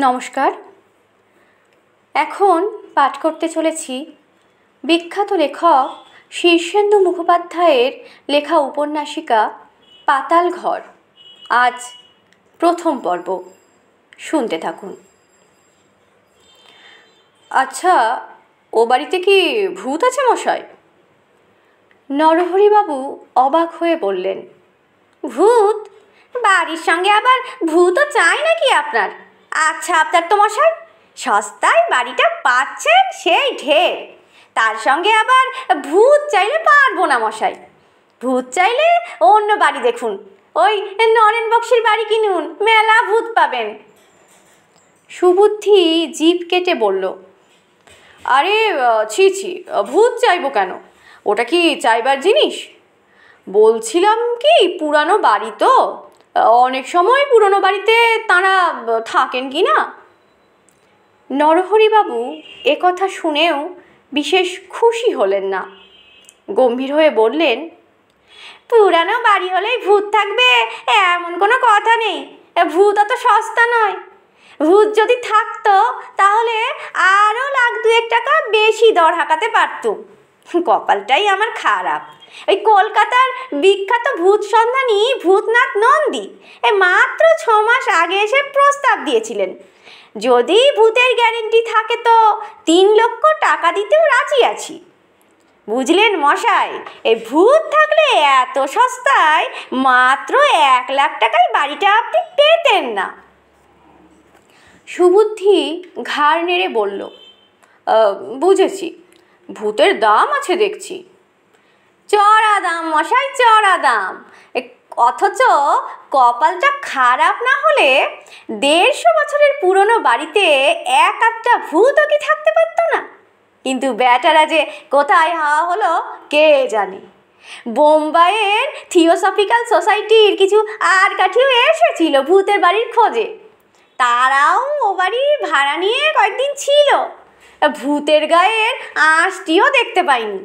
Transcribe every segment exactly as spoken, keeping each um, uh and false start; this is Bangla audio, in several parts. नमस्कार। एखन पाठ करते चलेछि विख्यात लेखक शीर्षेन्दु मुखोपाध्यायेर लेखा उपन्यासिका पातालघर। आज प्रथम पर्व शुनते थाकुन। अच्छा, ओ बाड़ीते कि भूत आछे मशाई? नरहरिबाबू अबाक हये बोललेन, भूत? बाड़ीर संगे आबार भूतो चाय नाकि आपनार? अच्छा आपनार तो मशाई सस्ताय बाड़ीटा पाच्छेन सेई ढेर, तार संगे आबार भूत चाइले पारबो ना मशाई। भूत चाइले अन्य बाड़ी देखुन, ओई नरेन बक्सिर बाड़ी किनुन, मेला भूत पाबेन। सुबुद्धि जीभ केटे बोललो, अरे छी छी, भूत चाइबो केन? ओटा कि चाइबार जिनिस? बोलछिलाम कि पुरानो बाड़ी तो अनेक समय पुरानो बाड़ीते तारा थाकेन कि ना। नरहरिबाबू एकथा शुनेও विशेष खुशी हलेन ना, गम्भीर हये बोललेन, पुरानो बाड़ी हलेই भूत थाकবে এমন কোনো কথা নেই, ভূত অত সস্তা নয়। ভূত যদি থাকতো তাহলে আরও লাখ দুয়েক টাকা বেশি দর হাঁকাতে পারতো। কপালটাই আমার খারাপ, এই কলকাতার বিখ্যাত ভূত সন্ধানী ভূতনাথ নন্দী এ মাত্র ছ মাস আগে এসে প্রস্তাব দিয়েছিলেন, যদি ভূতের গ্যারেন্টি থাকে তো তিন লক্ষ টাকা দিতেও রাজি আছি। বুঝলেন মশাই, এই ভূত থাকলে এত সস্তায় মাত্র এক লাখ টাকায় বাড়িটা আপনি পেতেন না। সুবুদ্ধি ঘাড় নেড়ে বলল, বুঝেছি, ভূতের দাম আছে দেখছি। চড়া দাম মশাই, চড়া দাম, অথচ কপালটা খারাপ না হলে দেড়শো বছরের পুরনো বাড়িতে এক একটা ভূতও কি থাকতে পারতো না। কিন্তু ব্যাটারা যে কোথায় হাওয়া হলো কে জানে। বোম্বাইয়ের থিওসোফিকল সোসাইটির কিছু আর কাঠিও এসেছিল ভূতের বাড়ির খোঁজে, তারাও ও বাড়ি ভাড়া নিয়ে কয়েকদিন ছিল, ভূতের গায়ের আঁশটিও দেখতে পাইনি।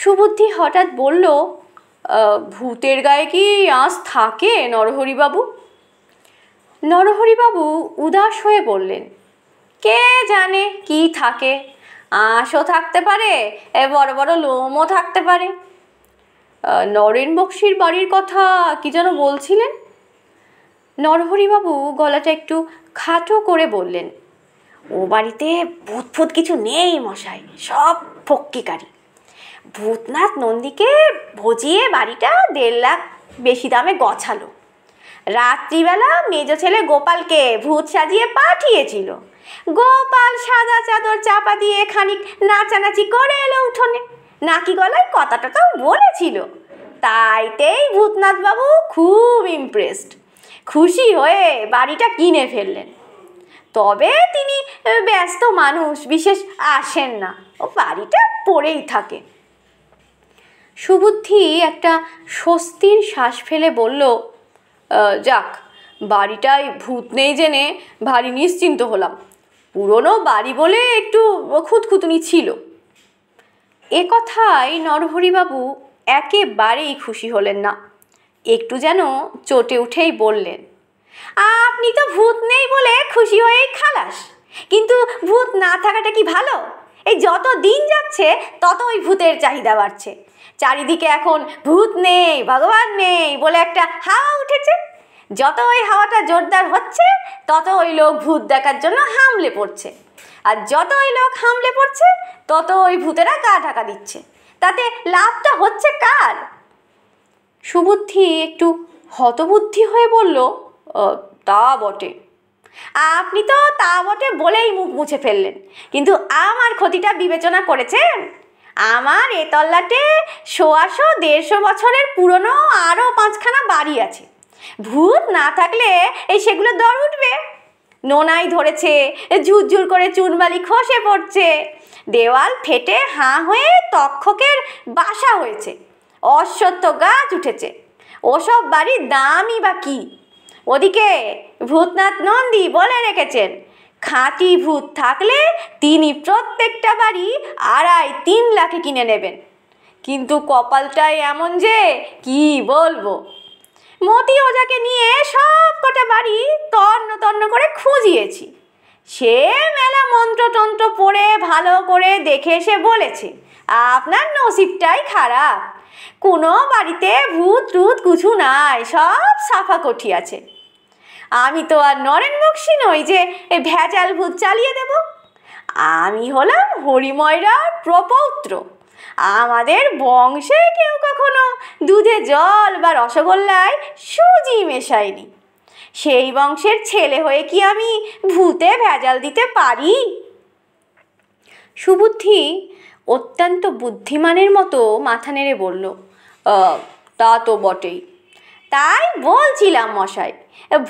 সুবুদ্ধি হঠাৎ বলল, ভূতের গায়ে কি আঁশ থাকে নরহরিবাবু? নরহরিবাবু উদাস হয়ে বললেন, কে জানে কি থাকে, আঁশও থাকতে পারে, এ বড় বড় লোমও থাকতে পারে। নরেন বক্সির বাড়ির কথা কি যেন বলছিলেন? নরহরিবাবু গলাটা একটু খাটো করে বললেন, ও বাড়িতে ভূত ফুত কিছু নেই মশাই, সব ফক্কিকারি। ভূতনাথ নন্দীকে ভজিয়ে বাড়িটা দেড় লাখ বেশি দামে গছালো। রাত্রিবেলা মেজ ছেলে গোপালকে ভূত সাজিয়ে পাঠিয়েছিল, গোপাল সাদা চাদর চাপা দিয়ে খানিক নাচানাচি করে এলো উঠোনে, নাকি গলায় কথাটা তো বলেছিল, তাইতেই ভূতনাথবাবু খুব ইমপ্রেসড, খুশি হয়ে বাড়িটা কিনে ফেললেন। তবে তিনি ব্যস্ত মানুষ, বিশেষ আসেন না, ও বাড়িটা পড়েই থাকে। সুবুদ্ধি একটা স্বস্তির শ্বাস ফেলে বলল, যাক, বাড়িটায় ভূত নেই জেনে ভারী নিশ্চিন্ত হলাম, পুরনো বাড়ি বলে একটু খুঁতখুতুনি ছিল। এ কথায় নরহরিবাবু একেবারেই খুশি হলেন না, একটু যেন চটে উঠেই বললেন, আপনি তো ভূত নেই বলে খুশি হয়েই খালাস, কিন্তু ভূত না থাকাটা কি ভালো? এই যত দিন যাচ্ছে তত ওই ভূতের চাহিদা বাড়ছে। চারিদিকে এখন ভূত নেই ভগবান নেই বলে একটা হাওয়া উঠেছে, যত ওই হাওয়াটা জোরদার হচ্ছে তত ওই লোক ভূত দেখার জন্য হামলে পড়ছে, আর যত ওই লোক হামলে পড়ছে তত ওই ভূতেরা গা ঢাকা দিচ্ছে, তাতে লাভটা হচ্ছে কার? সুবুদ্ধি একটু হতবুদ্ধি হয়ে বলল, তা বটে। আপনি তো তা বটে বলেই মুখ মুছে ফেললেন, কিন্তু আমার ক্ষতিটা বিবেচনা করেছেন? আমার এ তল্লাটে সোয়াশো দেড়শো বছরের পুরনো আরও পাঁচখানা বাড়ি আছে, ভূত না থাকলে এই সেগুলো দর উঠবে। নোনাই ধরেছে, ঝুরঝুর করে চুনবালি খসে পড়ছে, দেওয়াল ফেটে হাঁ হয়ে তক্ষকের বাসা হয়েছে, অশ্বত্থ গাছ উঠেছে, ওসব বাড়ির দামই বা কী? ওদিকে ভূতনাথ নন্দী বলে রেখেছেন, খাঁটি ভূত থাকলে তিনি প্রত্যেকটা বাড়ি আড়াই তিন লাখে কিনে নেবেন, কিন্তু কপালটাই এমন যে কি বলবো। মতি ওজাকে নিয়ে সব কটা বাড়ি তন্ন তন্ন যত্ন করে খুঁজিয়েছি। সে মেলা মন্ত্রতন্ত্র পড়ে ভালো করে দেখে এসে বলেছে, আপনার নসিবটাই খারাপ, কোনো বাড়িতে ভূত টুত কিছু নাই, সব সাফা কোঠি আছে। আমি তো আর নরেন বক্সি নই যে এই ভেজাল ভূত চালিয়ে দেব। আমি হলাম হরিময়রার প্রপৌত্র। আমাদের বংশে কেউ কখনো দুধে জল বা রসগোল্লায় সুজি মেশায়নি। সেই বংশের ছেলে হয়ে কি আমি ভূতে ভেজাল দিতে পারি? সুবুদ্ধি অত্যন্ত বুদ্ধিমানের মতো মাথা নেড়ে বলল, তা তো বটেই। তাই বলছিলাম মশাই,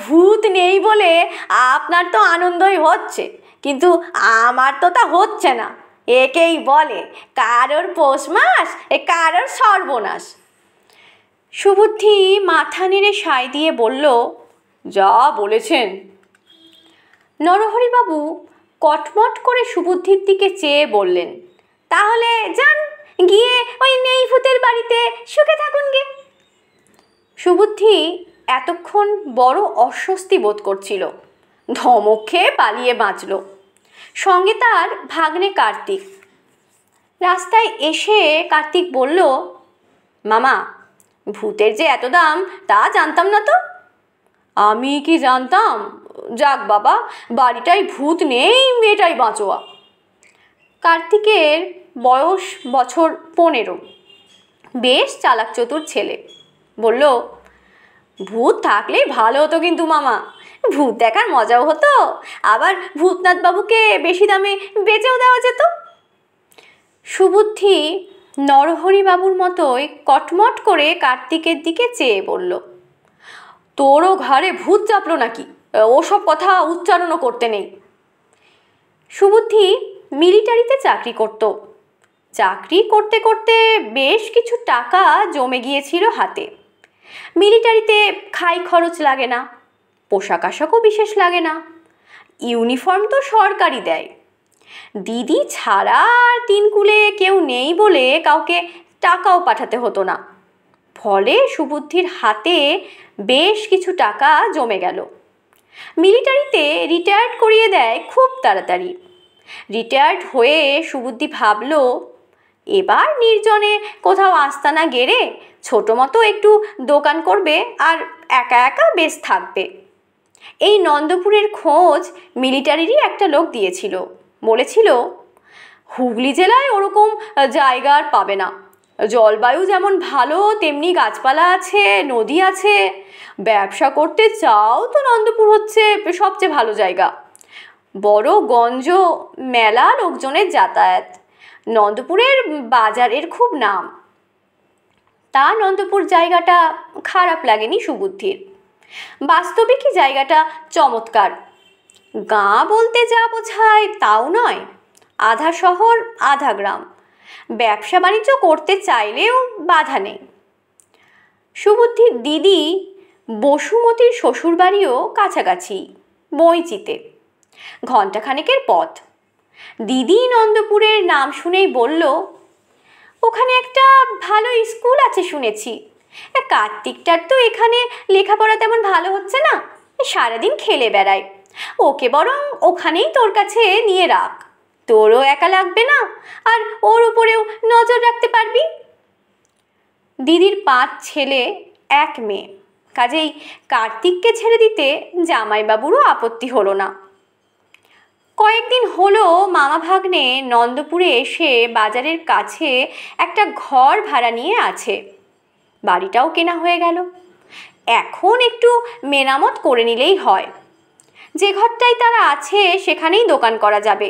ভূত নেই বলে আপনার তো আনন্দই হচ্ছে, কিন্তু আমার তো তা হচ্ছে না। একেই বলে কারোর পৌষ মাস, এ কারোর সর্বনাশ। সুবুদ্ধি মাথা নেড়ে সায় দিয়ে বলল, যা বলেছেন। নরহরিবাবু কটমট করে সুবুদ্ধির দিকে চেয়ে বললেন, তাহলে যান গিয়ে ওই নেই ভূতের বাড়িতে সুখে থাকুন গে। সুবুদ্ধি এতক্ষণ বড় অস্বস্তি বোধ করছিল, ধমক খেয়ে পালিয়ে বাঁচল। সঙ্গে তার ভাগ্নে কার্তিক। রাস্তায় এসে কার্তিক বলল, মামা, ভূতের যে এত দাম তা জানতাম না তো। আমি কি জানতাম? যাক বাবা, বাড়িটায় ভূত নেই, মেয়েটাই বাঁচোয়া। কার্তিকের বয়স বছর পনেরো, বেশ চালাক চতুর ছেলে। বলল, ভূত থাকলে ভালো হতো কিন্তু মামা, ভূত দেখার মজাও হতো, আবার ভূতনাথবাবুকে বেশি দামে বেচেও দেওয়া যেত। সুবুদ্ধি নরহরিবাবুর মতোই কটমট করে কার্তিকের দিকে চেয়ে বলল, তোরও ঘরে ভূত চাপলো নাকি? ওসব কথা উচ্চারণও করতে নেই। সুবুদ্ধি মিলিটারিতে চাকরি করত। চাকরি করতে করতে বেশ কিছু টাকা জমে গিয়েছিল হাতে। মিলিটারিতে খাই খরচ লাগে না, পোশাক আশাকও বিশেষ লাগে না, ইউনিফর্ম তো সরকারি দেয়। দিদি ছাড়া আর তিন কুলে কেউ নেই বলে কাউকে টাকাও পাঠাতে হতো না। ফলে সুবুদ্ধির হাতে বেশ কিছু টাকা জমে গেল। মিলিটারিতে রিটায়ার্ড করিয়ে দেয় খুব তাড়াতাড়ি। রিটায়ার্ড হয়ে সুবুদ্ধি ভাবল, এবার নির্জনে কোথাও আস্তানা গেড়ে ছোটো মতো একটু দোকান করবে আর একা একা বেশ থাকবে। এই নন্দপুরের খোঁজ মিলিটারিরই একটা লোক দিয়েছিল, বলেছিল হুগলি জেলায় ওরকম জায়গা আর পাবে না, জলবায়ু যেমন ভালো তেমনি গাছপালা আছে, নদী আছে, ব্যবসা করতে চাও তো নন্দপুর হচ্ছে সবচেয়ে ভালো জায়গা। বড় গঞ্জ, মেলা, লোকজনের যাতায়াত, নন্দপুরের বাজারের খুব নাম। তা নন্দপুর জায়গাটা খারাপ লাগেনি সুবুদ্ধির, বাস্তবিকই জায়গাটা চমৎকার। গা বলতে যা বোঝায় তাও নয়, আধা শহর আধা গ্রাম, ব্যবসা বাণিজ্য করতে চাইলেও বাধা নেই। সুবুদ্ধির দিদি বসুমতির শ্বশুরবাড়িও কাছাকাছি, বইচিতে, ঘণ্টাখানেকের পথ। দিদি নন্দপুরের নাম শুনেই বলল, ওখানে একটা ভালো স্কুল আছে শুনেছি। কার্তিকটার তো এখানে লেখাপড়া তেমন ভালো হচ্ছে না, সারাদিন খেলে বেড়ায়, ওকে বরং ওখানেই তোর কাছে নিয়ে রাখ, তোরও একা লাগবে না আর ওর উপরেও নজর রাখতে পারবি। দিদির পাঁচ ছেলে এক মেয়ে, কাজেই কার্তিককে ছেড়ে দিতে জামাইবাবুরও আপত্তি হলো না। কয়েকদিন হলো মামা ভাগ্নে নন্দপুরে এসে বাজারের কাছে একটা ঘর ভাড়া নিয়ে আছে, বাড়িটাও কেনা হয়ে গেল। এখন একটু মেরামত করে নিলেই হয়, যে ঘরটাই তারা আছে সেখানেই দোকান করা যাবে।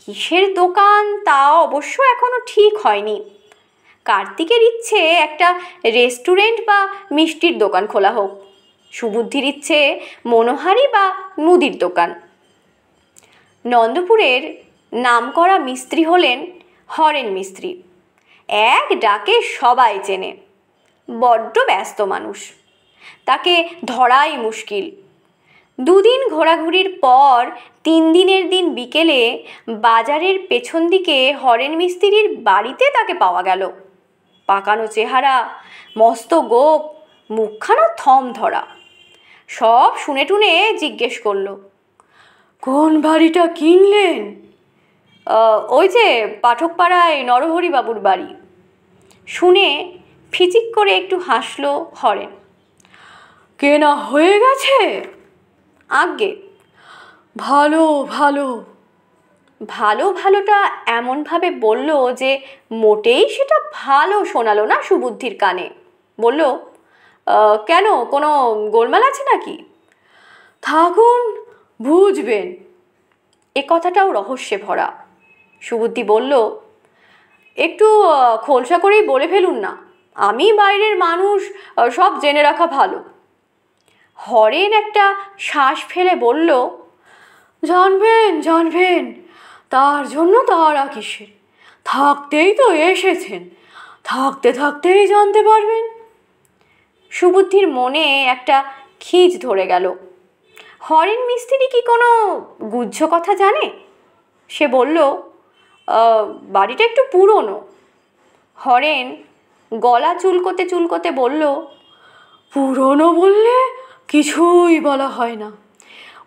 কিসের দোকান তা অবশ্য এখনও ঠিক হয়নি। কার্তিকের ইচ্ছে একটা রেস্টুরেন্ট বা মিষ্টির দোকান খোলা হোক, সুবুদ্ধির ইচ্ছে মনোহারি বা মুদির দোকান। নন্দপুরের নামকরা মিস্ত্রি হলেন হরেন মিস্ত্রি, এক ডাকে সবাই চেনে, বড্ড ব্যস্ত মানুষ, তাকে ধরাই মুশকিল। দুদিন ঘোরাঘুরির পর তিন দিনের দিন বিকেলে বাজারের পেছন দিকে হরেন মিস্ত্রির বাড়িতে তাকে পাওয়া গেল। পাকানো চেহারা, মস্ত গোপ, মুখখানা থম ধরা, सब शुने टुने जिज्ञेस करलो, कोन बाड़ीटा किनलेन? ओई जे पाठकपाड़ाय नरहरिबाबुर बाड़ी। शुने फिचिक करे एकटू हासलो हरेन। केना हये गेछे? आगे भालो भालो। भालो भालोटा एमन भावे बोल्लो जे मोटेई सेटा भालो शोनालो ना सुबुद्धिर काने। बोल्लो, केनो कोनो गोलमाल आछे नाकि? थाकुन बुझबेन। ए कथाटाओ रहस्य भरा। सुबुद्धि बोल्लो, एकटू खोलसा करेई बोले फेलुन ना, आमी बाइरेर मानुष सब जेने राखा भालो। हरेन एकटा श्वास फेले बोल्लो, जानबेन जानबेन, तार जोन्नो तारा किसेर, थाकतेई तो एसेछेन, थाकते थाकतेई जानते पारबेन। सुबुद्धिर मने एकटा खीज धरे गेल। हरेन मिस्त्री कि कोनो गुज्जो कथा जाने? से बोल्लो, बाड़ीटा एकटू पुरोनो। हरेन गला चुलकोते चुलकोते बोल्लो, पुरोनो बोलले किछुई बला हय ना,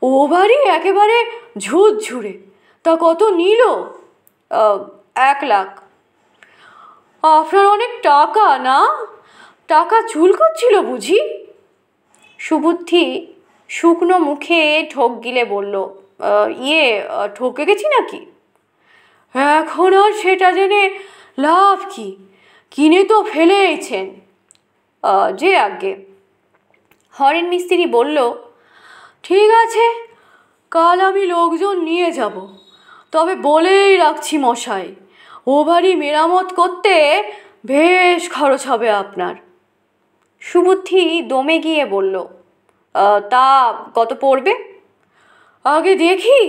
ओ बाड़ी एकेबारे झुरझुरे, ता कत निलो? एक लाख। आपनार अनेक टाका ना, टाका चुलकोच्छिलो बुझी? सुबुद्धि शुकनो मुखे ठोक गिले बोल्लो, ये ठके गेछि नाकि? एखोन आर सेटा जेने लाभ कि, किने तो फेलेइछेन। जे आगे। हरेन मिस्त्री बोल्लो, ठीक आछे, काल आमी लोकजन निये जाबो, तबे बोलेई राखछि मशाई, ओ बाड़ी मेरामत करते बेश खरच होबे आपनार। सुबुद्धि दमे गिये बोल्लो, ता कत पड़बे? आगे देखी,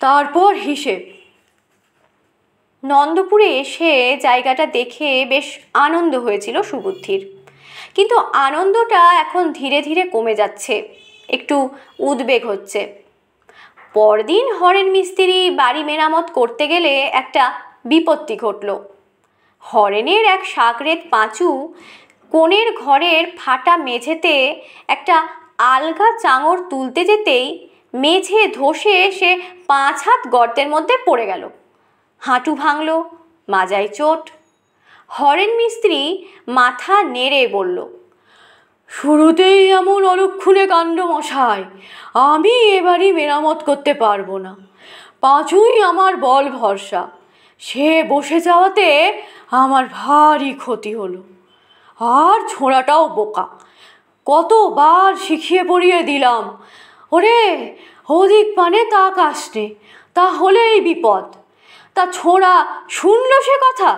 तारपर हिसेब। नंदपुरे एसे जायगाटा देखे बेश आनंद हयेछिलो सुबुद्धिर, किन्तु आनंदटा एखन धीरे धीरे कमे जाच्छे। एकटू उद्वेग होच्छे। परदिन हरेन मिस्त्री बाड़ी मेरामत करते गेले एकटा विपत्ति घटलो। हरेनेर एक शागरेद पाँचू कोनेर घरेर फाटा मेझेते एकटा आलगा चांगड़ तुलते जेतेई मेझे धसे से पाँच हाथ गर्तेर मध्य पड़े गेल। हाँटू भांगलो, माजाय चोट। हरेन मिस्त्री माथा नेड़े बोल्लो, शुरूतेई एमन अलक्षणे काण्ड मशाई, आमी ए बाड़ी मेरामत करते पारबो ना, पाँचुई आमार बल भरसा, से बसे जावाते आमार भारी क्षति हलो, आर छोड़ाटाओ बोका, कतबार शिखिए पड़िए दिलाम, ओरे ओदिक पाने ताकास ने, ताहलेई विपद। ता छोड़ा शुनलो से कथा?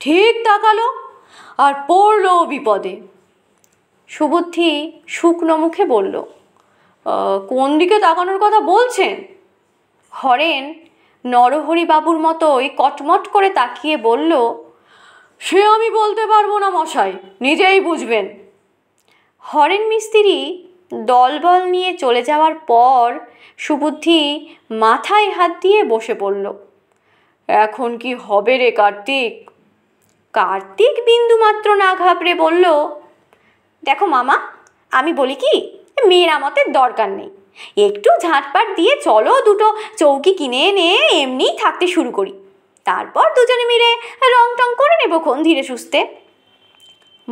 ठीक ताकालो आर पड़लो विपदे। सुबुद्धि शुकनो मुखे बोल्लो, कोन दिके ताकानोर कथा बोलछेन? हरेन नरहरिबाबुर मतोई कटमट करे ताकिये बोल्लो, से आमी बोलते पारबो ना मशाई, निजेई बुझबेन। हरेन मिस्त्री दलबल निये चले जावार पर सुबुद्धि माथाय हाथ दिये बसे पड़लो। एखन कि हबे रे कार्तिक? कार्तिक बिंदुमात्र ना घाबड़े बोल्लो, देखो मामा, आमी बोली कि मेरामतेर दरकार नेई, एकटू झाटपाट दिए चलो दुटो चौकी किने एने एमनिई थाकते शुरू करी, तारपर दुजने मिले रंग टंग करे नेब कोन धीरे सुस्ते।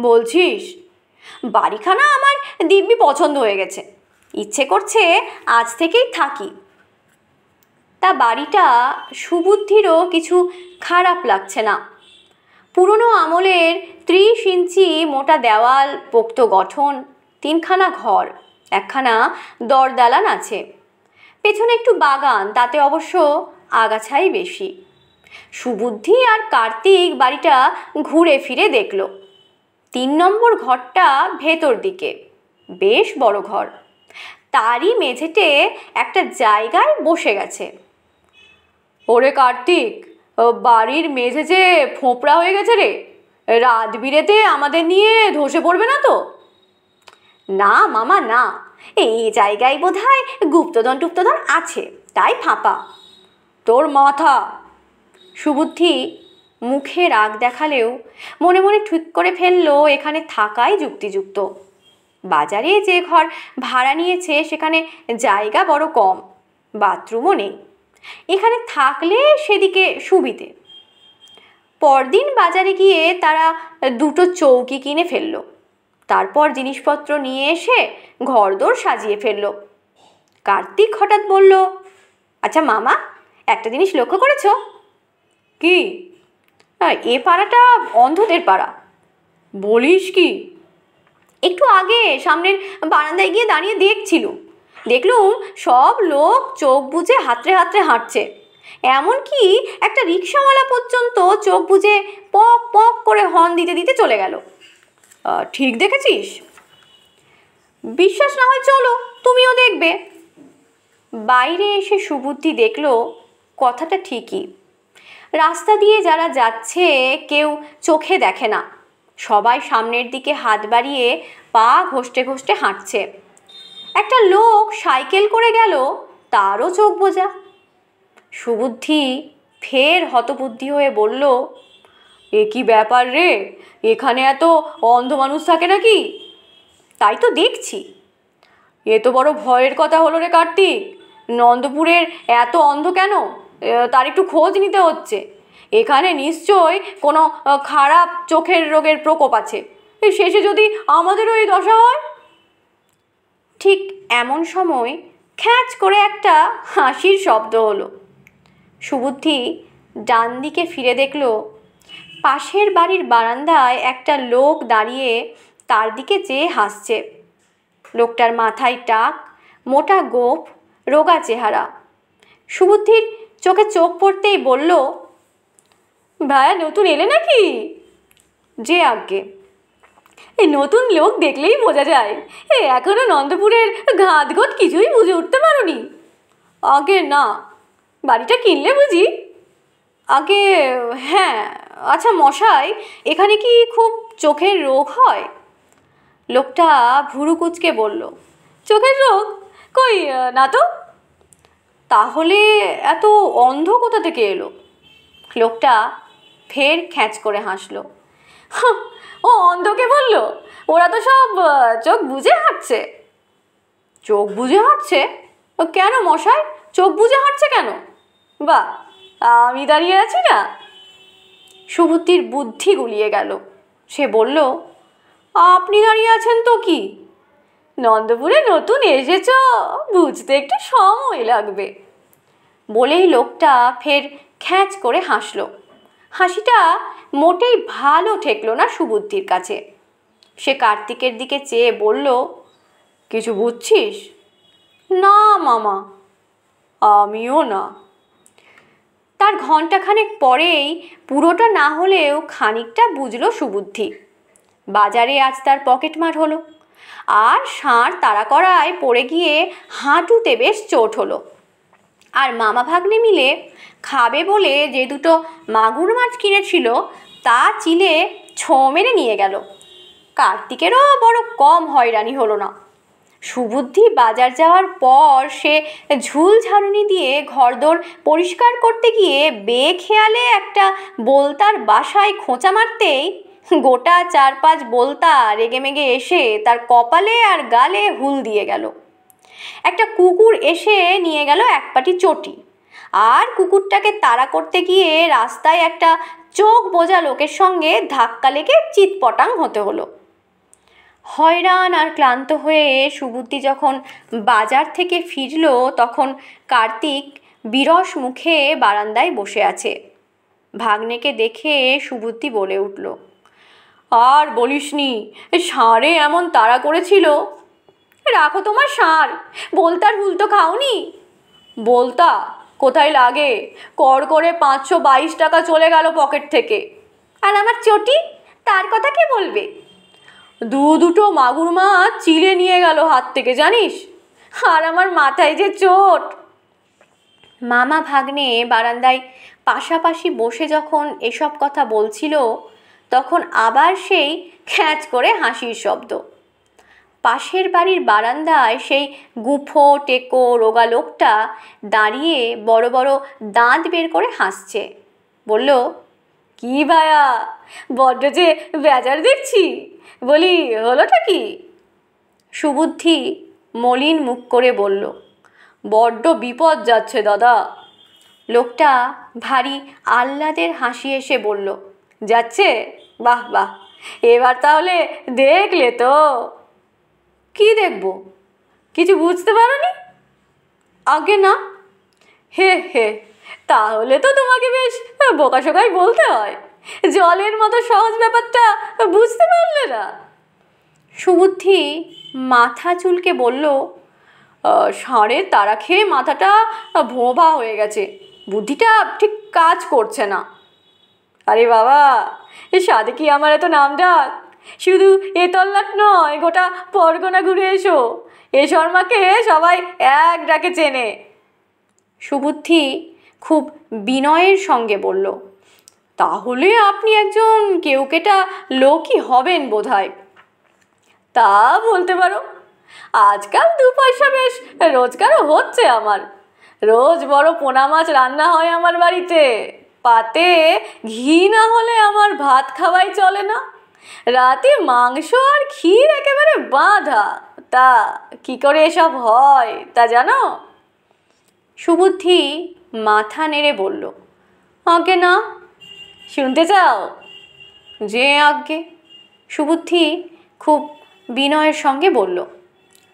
बोलछिस? बाड़ीखाना आमार दिब्बी पछन्द हये गेछे, इच्छे करछे आज थेकेई थाकी। ता बाड़ीटा सुबुद्धिरও किछु खाराप लागछे ना। पुरोनो आमलेर त्रिश इंची मोटा देवाल, पोक्त गठन, तीनखाना घर, एकखाना दरदालान आछे, पेछने एकटू बागान, ताते अवश्य आगाछाई बेशी। सुबुद्धि आर कार्तिक बाड़ीटा घुरे फिरे देखलो। तीन नम्बर घरटा भेतर दिके, बेश बड़ घर, तारी मेझेटे एकटा जायगाय बसे गेछे। ओरे कार्तिक, बाड़ीर मेझे जे फोपड़ा हो गेछे रे, रात बिरेते आमादेर निये धसे पड़बे ना तो? ना मामा ना, ए जायगाय बोधहय गुप्तधन टुप्तधन आछे, ताई फापा। तोर माथा। सुबुद्धि मुखे राग देखालेও মনে মনে ঠিক করে ফেললো এখানে থাকাই যুক্তিযুক্ত। বাজারে যে ঘর ভাড়া নিয়েছে সেখানে জায়গা বড় কম, বাথরুমও নেই। এখানে থাকলে সেদিকে সুবিধে। পরদিন বাজারে গিয়ে তারা দুটো চৌকি কিনে ফেলল, তারপর জিনিসপত্র নিয়ে এসে ঘরদোর সাজিয়ে ফেলল। কার্তিক হঠাৎ বলল, আচ্ছা মামা, একটা জিনিস লক্ষ্য করেছ কি? এ পাড়াটা অন্ধদের পাড়া। বলিস কি? একটু আগে সামনের বারান্দায় গিয়ে দাঁড়িয়ে দেখছিলুম, দেখলুম সব লোক চোখ বুজে হাতড়ে হাতড়ে হাঁটছে, এমনকি একটা রিক্সাওয়ালা পর্যন্ত চোখ বুজে পক পক করে হর্ন দিতে দিতে চলে গেল। ঠিক দেখেছিস? বিশ্বাস না হয় চলো তুমিও দেখবে। বাইরে এসে সুবুদ্ধি দেখলো কথাটা ঠিকই। রাস্তা দিয়ে যারা যাচ্ছে কেউ চোখে দেখে না, সবাই সামনের দিকে হাত বাড়িয়ে পা ঘষটে ঘষটে হাঁটছে। একটা লোক সাইকেল করে গেল, তারও চোখ বোঝা। সুবুদ্ধি ফের হতবুদ্ধি হয়ে বলল, এ কি ব্যাপার রে, এখানে এত অন্ধ মানুষ থাকে নাকি? তাই তো দেখছি। এ তো বড় ভয়ের কথা হলো রে কার্তিক, নন্দপুরের এত অন্ধ কেন তার একটু খোঁজ নিতে হচ্ছে। এখানে নিশ্চয় কোনো খারাপ চোখের রোগের প্রকোপ আছে, শেষে যদি আমাদেরও এই দশা হয়। ঠিক এমন সময় খ্যাঁচ করে একটা হাসির শব্দ হলো। সুবুদ্ধি ডান দিকে ফিরে দেখল, পাশের বাড়ির বারান্দায় একটা লোক দাঁড়িয়ে তার দিকে চেয়ে হাসছে। লোকটার মাথায় টাক, মোটা গোঁফ, রোগা চেহারা। সুবুদ্ধির চোখে চোখ পড়তেই বলল, ভায়া নতুন এলে নাকি? যে আগে এই নতুন লোক দেখলেই বোঝা যায় এ এখনও নন্দপুরের ঘাত ঘট কিছুই বুঝে উঠতে পারোনি। আগে না, বাড়িটা কিনলে বুঝি? আগে হ্যাঁ। আচ্ছা মশাই, এখানে কি খুব চোখের রোগ হয়? লোকটা ভুরু কুঁচকে বলল, চোখের রোগ কই না তো। তাহলে এত অন্ধ কোথা থেকে এলো? লোকটা ফের খ্যাঁচ করে হাসল। ও অন্ধকে বলল, ওরা তো সব চোখ বুজে হাঁটছে। চোখ বুজে হাঁটছে কেন মশাই? চোখ বুজে হাঁটছে কেন? বা আমি দাঁড়িয়ে আছি না। সুবুদ্ধির বুদ্ধি গুলিয়ে গেল। সে বলল, আপনি দাঁড়িয়ে আছেন তো কি? নন্দপুরে নতুন এসেছ, বুঝতে একটু সময় লাগবে। বলেই লোকটা ফের খ্যাঁচ করে হাসল। হাসিটা মোটেই ভালো ঠেকল না সুবুদ্ধির কাছে। সে কার্তিকের দিকে চেয়ে বলল, কিছু বুঝছিস? না মামা, আমিও না। তার ঘণ্টাখানেক পরেই পুরোটা না হলেও খানিকটা বুঝল সুবুদ্ধি। বাজারে আজ তার পকেটমার হলো, আর ষাঁড় তাড়া করায় পড়ে গিয়ে হাঁটুতে বেশ চোট হলো। আর মামা ভাগ্নে মিলে খাবে বলে যে দুটো মাগুর মাছ কিনেছিল তা চিলে ছোঁ মেরে নিয়ে গেল। কার্তিকেরও বড় কম হয়রানি হলো না। সুবুদ্ধি বাজার যাওয়ার পর সে ঝুল ঝাড়ুনি দিয়ে ঘরদোর পরিষ্কার করতে গিয়ে বেখেয়ালে একটা বোলতার বাসায় খোঁচা মারতেই গোটা চার পাঁচ বোলতা রেগেমেগে এসে তার কপালে আর গালে হুল দিয়ে গেল। একটা কুকুর এসে নিয়ে গেল এক পাটি চটি, আর কুকুরটাকে তাড়া করতে গিয়ে রাস্তায় একটা চোখ বোঝা লোকের সঙ্গে ধাক্কা লেগে চিৎপটাং হতে হলো। হয়রান আর ক্লান্ত হয়ে সুবুদ্ধি যখন বাজার থেকে ফিরল, তখন কার্তিক বিরস মুখে বারান্দায় বসে আছে। ভাগ্নেকে দেখে সুবুদ্ধি বলে উঠল, আর বলিসনি, ষাঁড়ে এমন তাড়া করেছিল। রাখো তোমার ষাঁড়, বলতার হুল তো খাওনি। বলতা কোথায় লাগে, কর করে পাঁচশো বাইশ টাকা চলে গেল পকেট থেকে। আর আমার চটি, তার কথা কে বলবে? দু দুটো মাগুর মাছ চিলে নিয়ে গেল হাত থেকে জানিস, আর আমার মাথায় যে চোট। মামা ভাগ্নে বারান্দায় পাশাপাশি বসে যখন এসব কথা বলছিল, তখন আবার সেই খ্যাঁচ করে হাসির শব্দ। পাশের বাড়ির বারান্দায় সেই গুঁফো টেকো রোগা লোকটা দাঁড়িয়ে বড় বড় দাঁত বের করে হাসছে। বলল, কি ভায়া বড্ড যে বেজার দেখছি, বলি হলোটা কি? সুবুদ্ধি মলিন মুখ করে বলল, বড্ড বিপদ যাচ্ছে দাদা। লোকটা ভারী আহ্লাদের হাসি এসে বলল, যাচ্ছে? বাহ বাহ, এবার তাহলে দেখলে তো। কি দেখব, কিছু বুঝতে পারোনি? আগে না। হে হে, তাহলে তো তোমাকে বেশ বোকাশোকাই বলতে হয়, জলের মতো সহজ ব্যাপারটা বুঝতে পারলে না। সুবুদ্ধি মাথা চুলকে বলল, ষাঁড়ের তারা খেয়ে মাথাটা ভোঁভা হয়ে গেছে, বুদ্ধিটা ঠিক কাজ করছে না। আরে বাবা, এ সাথে কি আমার এত নাম ডাক? শুধু এ তল্লাট নয়, গোটা পরগনা ঘুরে এসো, এ শর্মাকে সবাই এক ডাকে চেনে। সুবুদ্ধি খুব বিনয়ের সঙ্গে বলল, তাহলে আপনি একজন কেউকেটা লোকই হবেন বোধহয়। তা বলতে পারো, আজকাল দু পয়সা বেশ রোজগারও হচ্ছে আমার। রোজ বড় পোনা মাছ রান্না হয় আমার বাড়িতে, পাতে ঘি না হলে আমার ভাত খাওয়াই চলে না। রাতে মাংস আর ক্ষীর একেবারে বাঁধা। তা কি করে এসব হয় তা জানো? সুবুদ্ধি মাথা নেড়ে বলল, আগে না। শুনতে চাও? যে আগে। সুবুদ্ধি খুব বিনয়ের সঙ্গে বলল।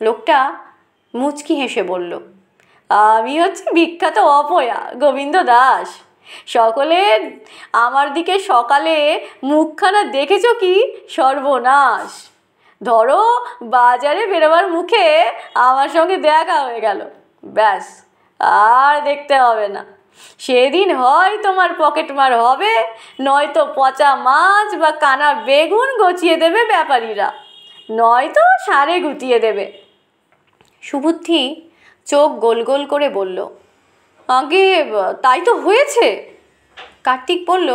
লোকটা মুচকি হেসে বলল, আমি হচ্ছে বিখ্যাত অপয়া গোবিন্দ দাস। সকলে আমার দিকে সকালে মুখখানা দেখেছ কি সর্বনাশ! ধরো বাজারে বেরোবার মুখে আমার সঙ্গে দেখা হয়ে গেল, ব্যাস আর দেখতে হবে না। সেদিন হয় তোমার পকেটমার হবে, নয়তো পচা মাছ বা কানা বেগুন গচিয়ে দেবে ব্যাপারীরা, নয়তো সারে গুটিয়ে দেবে। সুবুদ্ধি চোখ গোল গোল করে বলল, আগে তাই তো হয়েছে। কার্তিক বলল,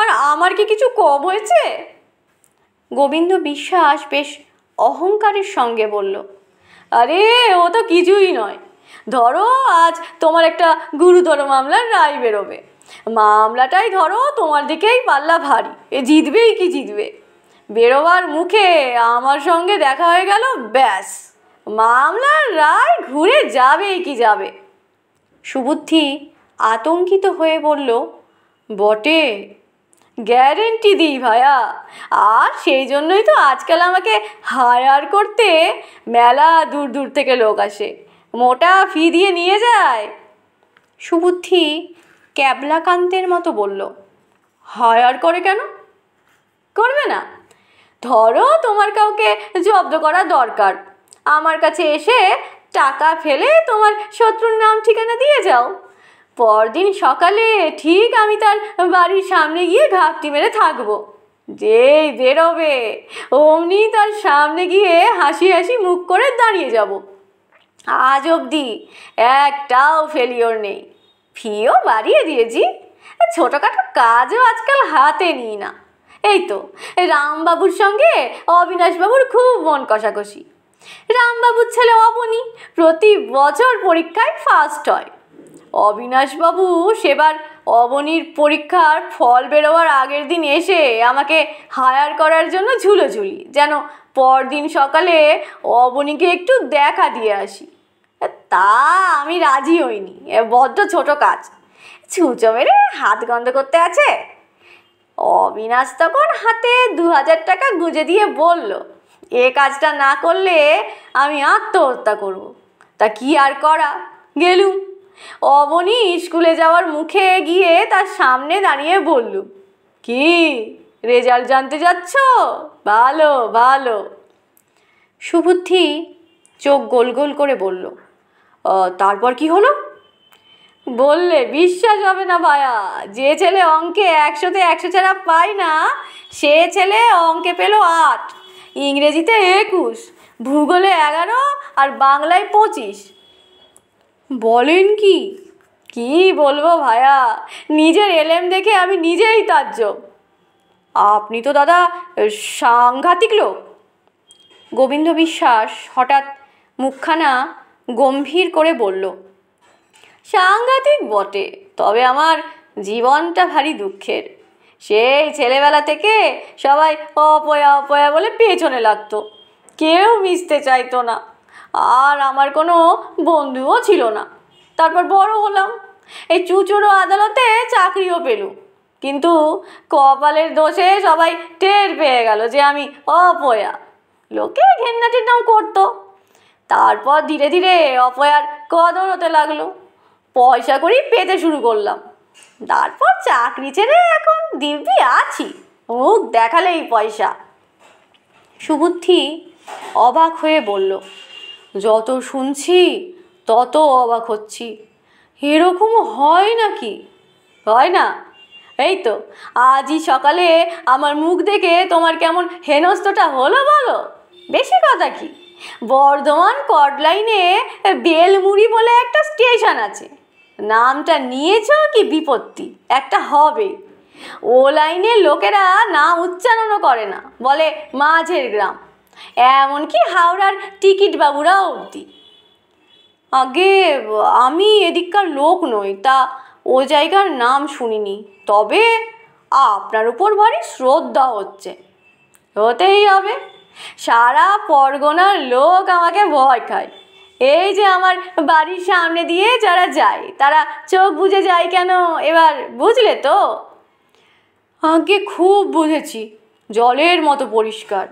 আর আমার কি কিছু কম হয়েছে? গোবিন্দ বিশ্বাস বেশ অহংকারের সঙ্গে বলল, আরে ও তো কিছুই নয়। ধরো আজ তোমার একটা গুরুতর মামলার রায় বেরোবে, মামলাটাই ধরো তোমার দিকেই পাল্লা ভারী, এ জিতবেই কি জিতবে। বেরোবার মুখে আমার সঙ্গে দেখা হয়ে গেল, ব্যাস মামলার রায় ঘুরে যাবেই কি যাবে। সুবুদ্ধি আতঙ্কিত হয়ে বলল, বটে, গ্যারেন্টি দিই ভায়া। আর সেই জন্যই তো আজকাল আমাকে হায়ার করতে মেলা দূর দূর থেকে লোক আসে, মোটা ফি দিয়ে নিয়ে যায়। সুবুদ্ধি ক্যাবলাকান্তের মতো বলল, হায়ার করে কেন? করবে না। ধরো তোমার কাউকে জব্দ করা দরকার, আমার কাছে এসে টাকা ফেলে তোমার শত্রুর নাম ঠিকানা দিয়ে যাও, পরদিন সকালে ঠিক আমি তার বাড়ির সামনে গিয়ে ঘাপটি মেরে থাকবো। যেই বেরোবে অমনি তার সামনে গিয়ে হাসি হাসি মুখ করে দাঁড়িয়ে যাব। আজ অবধি একটাও ফেলিওর নেই, ফিও বাড়িয়ে দিয়েছি, ছোটোখাটো কাজও আজকাল হাতে নিই না। এই তো রামবাবুর সঙ্গে অবিনাশবাবুর খুব মন কষাকষি। রামবাবুর ছেলে অবনী প্রতি বছর পরীক্ষায় ফার্স্ট হয়। অবিনাশবাবু সেবার অবনীর পরীক্ষার ফল বেরোবার আগের দিন এসে আমাকে হায়ার করার জন্য ঝুলোঝুলি, যেন পরদিন সকালে অবনীকে একটু দেখা দিয়ে আসি। তা আমি রাজি হইনি, বড্ড ছোটো কাজ, ছুঁচো মেরে হাত গন্ধ করতে আছে। অবিনাশ তখন হাতে দু হাজার টাকা গুঁজে দিয়ে বলল, এ কাজটা না করলে আমি আত্মহত্যা করব। তা কি আর করা, গেলুম। অবনী স্কুলে যাওয়ার মুখে গিয়ে তার সামনে দাঁড়িয়ে বললুম, কি রেজাল্ট জানতে যাচ্ছ? ভালো ভালো। সুবুদ্ধি চোখ গোল গোল করে বলল, তারপর কি হলো? বললে বিশ্বাস হবে না ভায়া, যে ছেলে অঙ্কে একশোতে একশো ছাড়া পায় না, সে ছেলে অঙ্কে পেল আট, ইংরেজিতে একুশ, ভূগোলে এগারো আর বাংলায় পঁচিশ। বলেন কি! কি বলবো ভায়া, নিজের এলেম দেখে আমি নিজেই তাজ্জব। আপনি তো দাদা সাংঘাতিক লোক। গোবিন্দ বিশ্বাস হঠাৎ মুখখানা গম্ভীর করে বলল, সাংঘাতিক বটে, তবে আমার জীবনটা ভারী দুঃখের। সেই ছেলেবেলা থেকে সবাই অপয়া অপয়া বলে পেছনে লাগতো, কেউ মিশতে চাইতো না আর আমার কোনো বন্ধুও ছিল না। তারপর বড় হলাম, এই চুচুড়ো আদালতে চাকরিও পেলুম, কিন্তু কপালের দোষে সবাই টের পেয়ে গেল যে আমি অপয়া। লোকে ঘেন্না টেন্নাও করতো। তারপর ধীরে ধীরে অপয়ার কদর হতে লাগলো, পয়সা করি পেতে শুরু করলাম। তারপর চাকরি ছেড়ে এখন দিব্যি আছি, মুখ দেখালেই পয়সা। সুবুদ্ধি অবাক হয়ে বলল, যত শুনছি তত অবাক হচ্ছি, এরকমও হয় নাকি? হয় না। এই তো আজই সকালে আমার মুখ দেখে তোমার কেমন হেনস্তটা হলো বলো। বেশি কথা কি, বর্ধমান কডলাইনে বেলমুড়ি বলে একটা স্টেশন আছে, নামটা নিয়েছ কি বিপত্তি একটা হবে। ও লাইনের লোকেরা নাম উচ্চারণও করে না, বলে মাঝের গ্রাম, এমনকি হাওড়ার টিকিট বাবুরা অবধি। আগে আমি এদিককার লোক নই, তা ও জায়গার নাম শুনিনি, তবে আপনার উপর ভারী শ্রদ্ধা হচ্ছে। হতেই হবে, সারা পরগনার লোক আমাকে ভয় খায়। এই যে আমার বাড়ির সামনে দিয়ে যারা যায় তারা চোখ বুঝে যায় কেন, এবার বুঝলে তো? আগে খুব বুঝেছি, জলের মতো পরিষ্কার।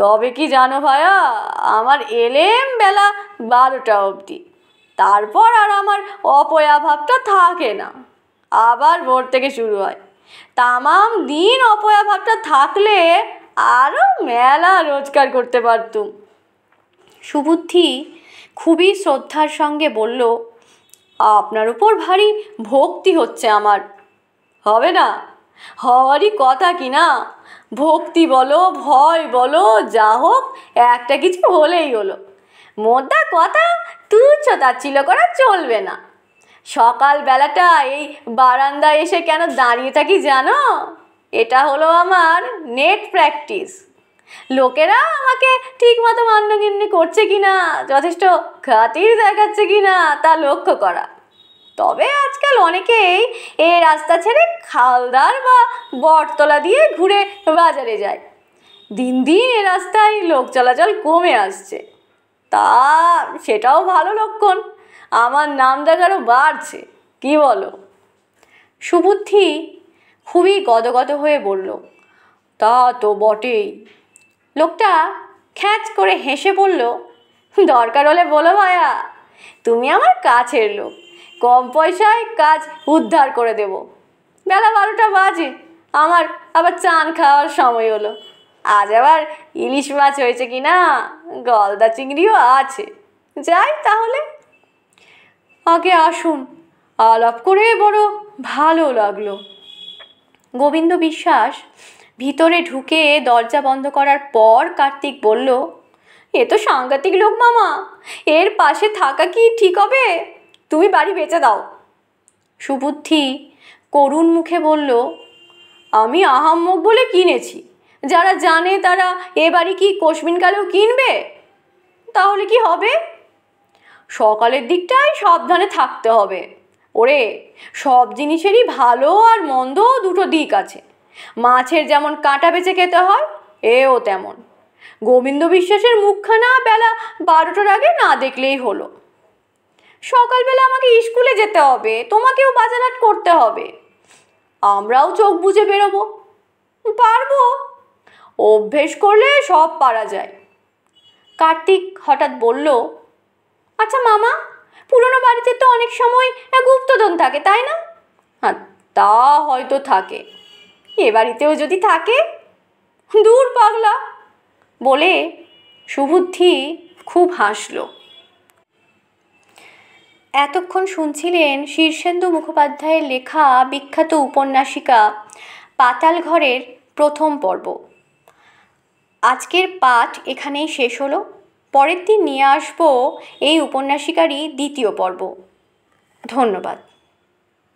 তবে কি জানো ভায়া, আমার এলেম বেলা বারোটা অবধি, তারপর আর আমার অপয়া ভাবটা থাকে না, আবার ভোর থেকে শুরু হয়। তামাম দিন অপয়া ভাবটা থাকলে আরও মেলা রোজগার করতে পারতুম। সুবুদ্ধি খুবই শ্রদ্ধার সঙ্গে বলল, আপনার উপর ভারী ভক্তি হচ্ছে আমার। হবে না, হওয়ারই কথা কি না। ভক্তি বলো ভয় বলো, যা হোক একটা কিছু হলেই হলো। মোদ্দা কথা তুচ্ছ তাচ্ছিল্য করা চলবে না। সকালবেলাটা এই বারান্দায় এসে কেন দাঁড়িয়ে থাকি জানো? এটা হলো আমার নেট প্র্যাকটিস। লোকেরা আমাকে ঠিকমতো মান্যগণ্য করছে কি না, যথেষ্ট খাতির দেখাচ্ছে কি না তা লক্ষ্য করা। তবে আজকাল অনেকেই এই রাস্তা ছেড়ে খালদার বা বটতলা দিয়ে ঘুরে বাজারে যায়। দিন দিন এ রাস্তায় লোক চলাচল কমে আসছে, তা সেটাও ভালো লক্ষণ। আমার নাম ডাকারও বাড়ছে, কি বলো? সুবুদ্ধি খুবই গদগদ হয়ে বলল, তা তো বটেই। লোকটা খ্যাঁচ করে হেসে বলল, দরকার হলে বলো ভায়া, তুমি আমার কাছের লোক, কম পয়সায় কাজ উদ্ধার করে দেব। বেলা বারোটা বাজে, আমার আবার চান খাওয়ার সময় হলো। আজ আবার ইলিশ মাছ হয়েছে কি না, গলদা চিংড়িও আছে, যাই তাহলে। আগে আসুন, আলাপ করে বড় ভালো লাগলো। গোবিন্দ বিশ্বাস ভিতরে ঢুকে দরজা বন্ধ করার পর কার্তিক বলল, এ তো সাংঘাতিক লোক মামা, এর পাশে থাকা কি ঠিক হবে? তুমি বাড়ি বেচে দাও। সুবুদ্ধি করুণ মুখে বলল, আমি আহাম্মক বলে কিনেছি, যারা জানে তারা এ বাড়ি কি কোষবিনকালেও কিনবে? তাহলে কি হবে? সকালের দিকটায় সাবধানে থাকতে হবে। ওরে, সব জিনিসেরই ভালো আর মন্দ দুটো দিক আছে। মাছের যেমন কাঁটা বেঁচে খেতে হয়, এও তেমন। গোবিন্দ বিশ্বাসের মুখখানা বেলা বারোটার আগে না দেখলেই হলো। সকালবেলা আমাকে স্কুলে যেতে হবে, তোমাকেও বাজারহাট করতে হবে, আমরাও চোখ বুঝে বেরোবো, পারবো। অভ্যেস করলে সব পারা যায়। কার্তিক হঠাৎ বলল, আচ্ছা মামা, পুরনো বাড়িতে তো অনেক সময় গুপ্তধন থাকে, তাই না? হ্যাঁ, তা হয়তো থাকে। এ বাড়িতেও যদি থাকে? দূর পাগলা, বলে সুবুদ্ধি খুব হাসল। এতক্ষণ শুনছিলেন শীর্ষেন্দু মুখোপাধ্যায়ের লেখা বিখ্যাত উপন্যাসিকা পাতালঘরের প্রথম পর্ব। আজকের পাঠ এখানেই শেষ হলো। পরের দিন নিয়ে আসব এই উপন্যাসিকারই দ্বিতীয় পর্ব। ধন্যবাদ।